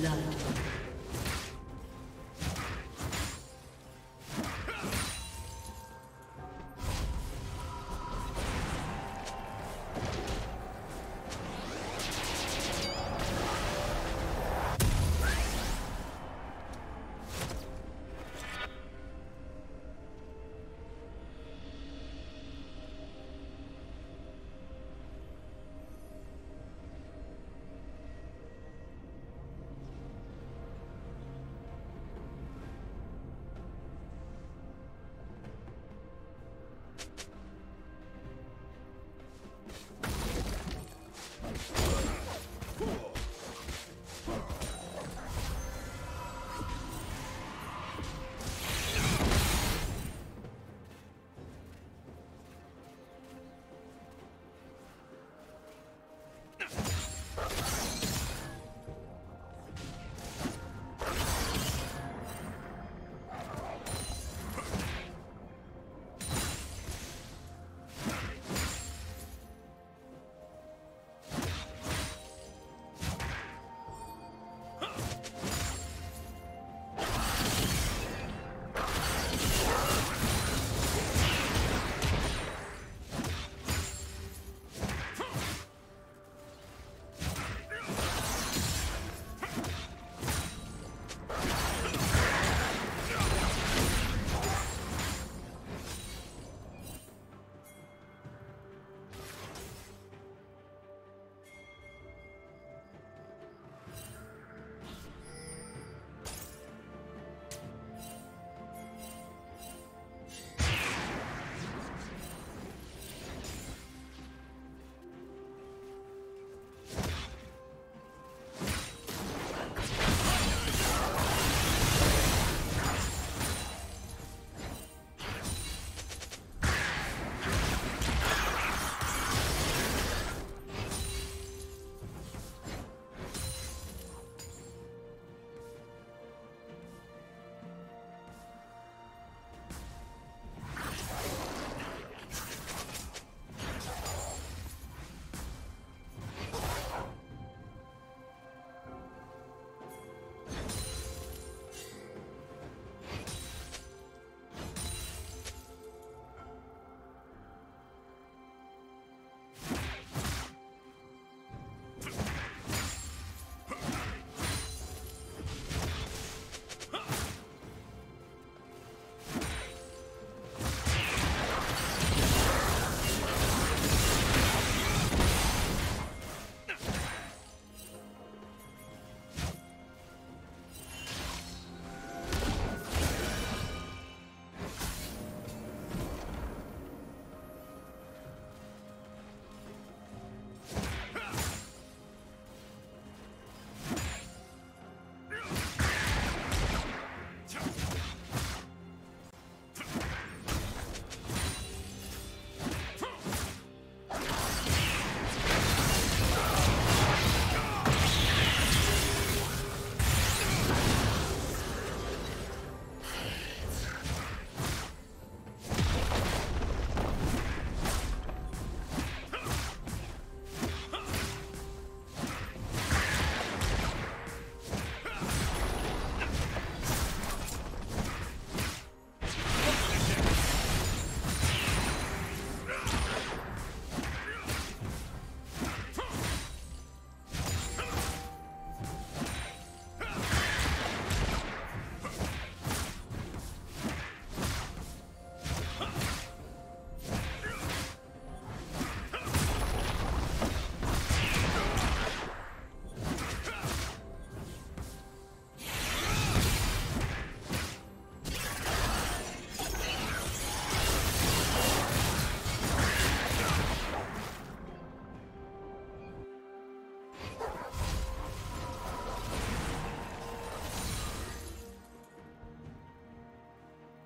blood.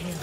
Kill.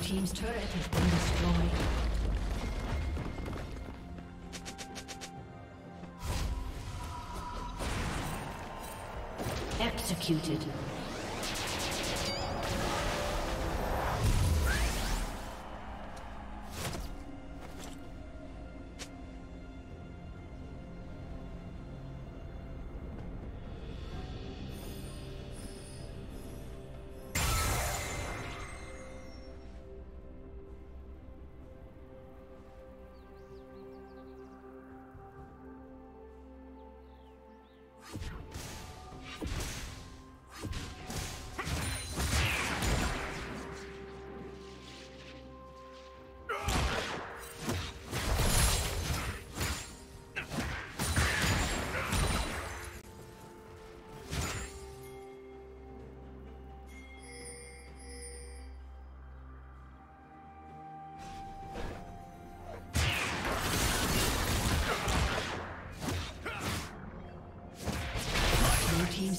Team's turret has been destroyed. Executed. Team's